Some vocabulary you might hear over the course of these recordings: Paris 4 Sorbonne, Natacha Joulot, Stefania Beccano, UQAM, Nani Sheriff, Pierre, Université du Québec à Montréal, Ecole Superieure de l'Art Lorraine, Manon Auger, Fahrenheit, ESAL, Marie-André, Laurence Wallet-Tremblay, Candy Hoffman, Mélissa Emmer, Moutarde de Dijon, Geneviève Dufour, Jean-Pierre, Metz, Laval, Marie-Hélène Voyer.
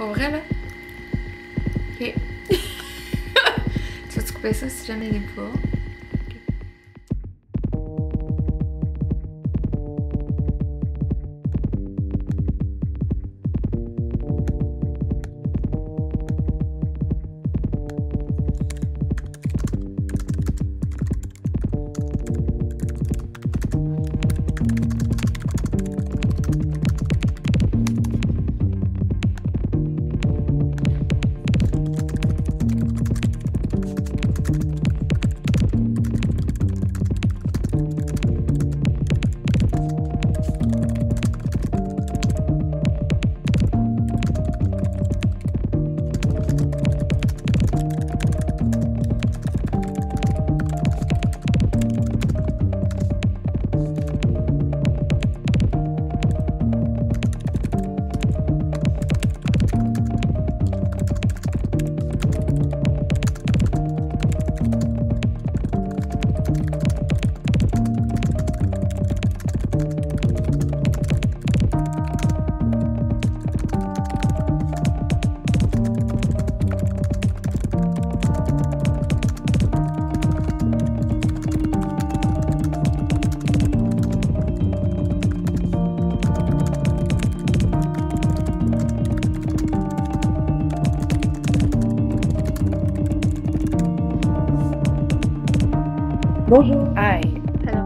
Pas vrai, là? Ok. Tu vas-tu couper ça si jamais il est pas? Bonjour. Hi. Hello.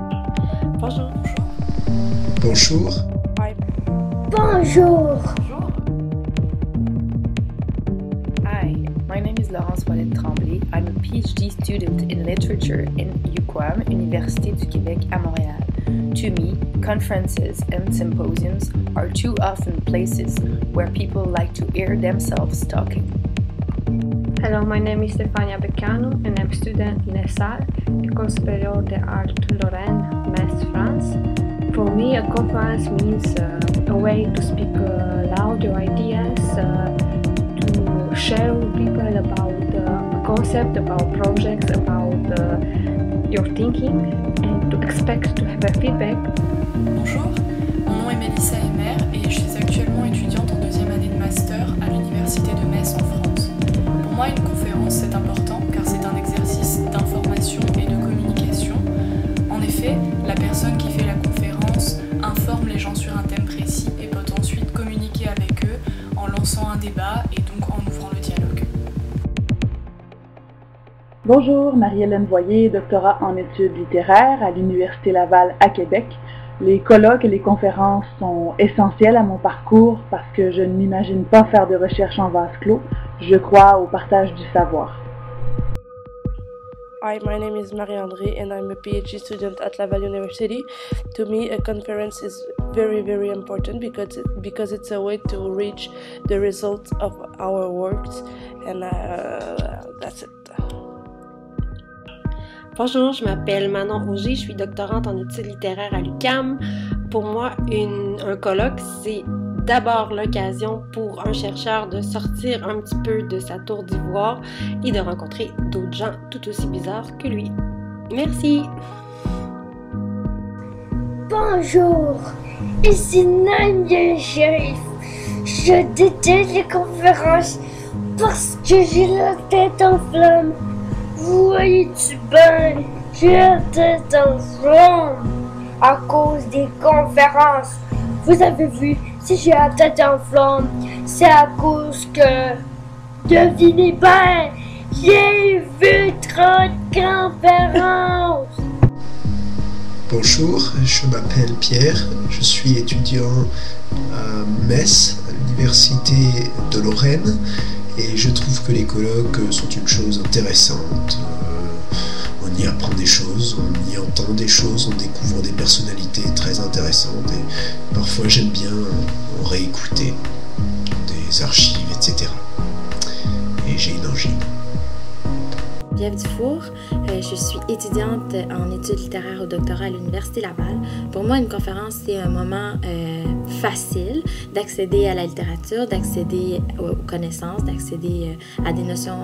Bonjour. Bonjour. Hi. Bonjour. Bonjour. Hi. My name is Laurence Wallet-Tremblay. I'm a PhD student in literature in UQAM, Université du Québec à Montréal. To me, conferences and symposiums are too often places where people like to hear themselves talking. Hello, my name is Stefania Beccano and I'm a student in ESAL, Ecole Superieure de l'Art Lorraine, Metz, France. For me, a conference means a way to speak loud your ideas, to share with people about a concept, about projects, about your thinking, and to expect to have a feedback. Bonjour, mon nom est Mélissa Emmer et je suis actuellement étudiante en deuxième année de master à l'Université de Metz en France. Pour moi, une conférence, c'est important car c'est un exercice d'information et de communication. En effet, la personne qui fait la conférence informe les gens sur un thème précis et peut ensuite communiquer avec eux en lançant un débat et donc en ouvrant le dialogue. Bonjour, Marie-Hélène Voyer, doctorat en études littéraires à l'Université Laval à Québec. Les colloques et les conférences sont essentiels à mon parcours parce que je ne m'imagine pas faire de recherche en vase clos. Je crois au partage du savoir. Hi, my name is Marie-André and I'm a PhD student at Laval University. To me, a conference is very important because it's a way to reach the results of our works and that's it. Bonjour, je m'appelle Manon Auger, je suis doctorante en études littéraires à l'UQAM. Pour moi, un colloque, c'est d'abord l'occasion pour un chercheur de sortir un petit peu de sa tour d'ivoire et de rencontrer d'autres gens tout aussi bizarres que lui. Merci! Bonjour, ici Nani Sheriff. Je déteste les conférences parce que j'ai la tête en flamme. Voyez-tu bien, j'ai la tête en flamme à cause des conférences. Vous avez vu, si j'ai la tête en flamme, c'est à cause que, devinez bien, j'ai vu trop de conférences. Bonjour, je m'appelle Pierre, je suis étudiant à Metz, à l'Université de Lorraine. Et je trouve que les colloques sont une chose intéressante. On y apprend des choses, on y entend des choses, on découvre des personnalités très intéressantes. Et parfois j'aime bien réécouter des archives, etc. Et j'ai une angine. Geneviève Dufour, je suis étudiante en études littéraires au doctorat à l'Université Laval. Pour moi, une conférence, c'est un moment facile d'accéder à la littérature, d'accéder aux connaissances, d'accéder à des notions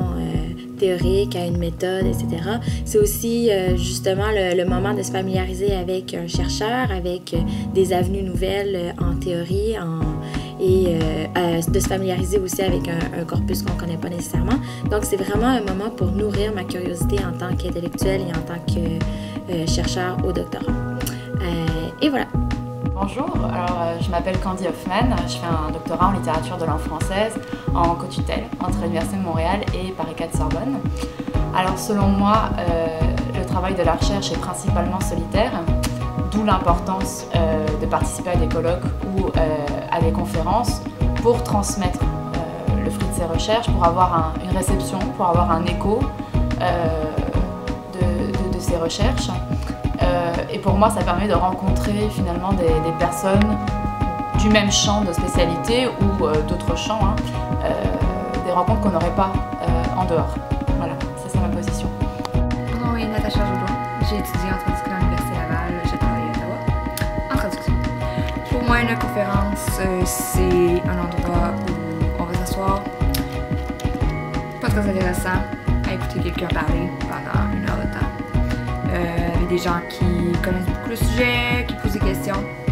théoriques, à une méthode, etc. C'est aussi justement le moment de se familiariser avec un chercheur, avec des avenues nouvelles en théorie, et de se familiariser aussi avec un corpus qu'on ne connaît pas nécessairement. Donc, c'est vraiment un moment pour nourrir ma curiosité en tant qu'intellectuelle et en tant que chercheur au doctorat. Et voilà. Bonjour, alors je m'appelle Candy Hoffman, je fais un doctorat en littérature de langue française en co-tutelle entre l'Université de Montréal et Paris 4 Sorbonne. Alors selon moi, le travail de la recherche est principalement solitaire, d'où l'importance de participer à des colloques ou à des conférences pour transmettre le fruit de ses recherches, pour avoir une réception, pour avoir un écho de ses recherches. Et pour moi, ça permet de rencontrer finalement des personnes du même champ de spécialité ou d'autres champs, hein, des rencontres qu'on n'aurait pas en dehors. Voilà, ça c'est ma position. Mon nom est Natacha Joulot, j'ai étudié en traduction à l'Université Laval, j'ai travaillé à Ottawa en traduction. Pour moi, une conférence, c'est un endroit où on va s'asseoir, pas très intéressant, à écouter quelqu'un parler pendant une heure de temps. Avec des gens qui connaissent beaucoup le sujet, qui posent des questions.